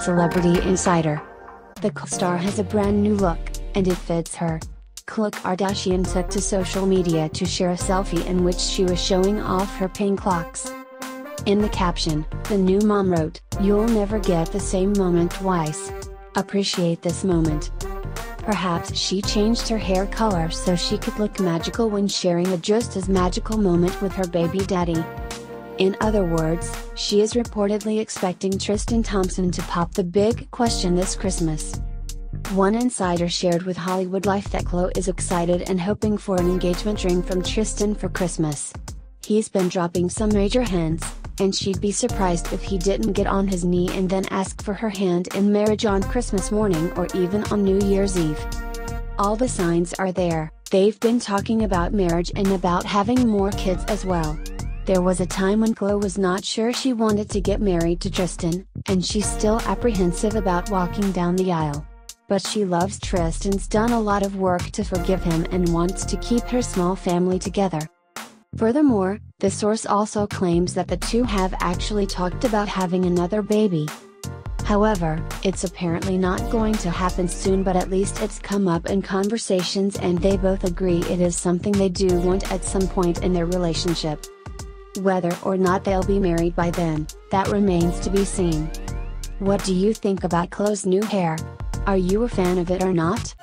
Celebrity Insider. The star has a brand new look, and it fits her. Khloé Kardashian took to social media to share a selfie in which she was showing off her pink locks. In the caption, the new mom wrote, "You'll never get the same moment twice. Appreciate this moment." Perhaps she changed her hair color so she could look magical when sharing a just as magical moment with her baby daddy. In other words, she is reportedly expecting Tristan Thompson to pop the big question this Christmas. One insider shared with Hollywood Life that Khloé is excited and hoping for an engagement ring from Tristan for Christmas. He's been dropping some major hints, and she'd be surprised if he didn't get on his knee and then ask for her hand in marriage on Christmas morning or even on New Year's Eve. All the signs are there. They've been talking about marriage and about having more kids as well. There was a time when Khloé was not sure she wanted to get married to Tristan, and she's still apprehensive about walking down the aisle. But she loves Tristan's done a lot of work to forgive him and wants to keep her small family together. Furthermore, the source also claims that the two have actually talked about having another baby. However, it's apparently not going to happen soon, but at least it's come up in conversations and they both agree it is something they do want at some point in their relationship. Whether or not they'll be married by then, that remains to be seen. What do you think about Khloé's new hair? Are you a fan of it or not?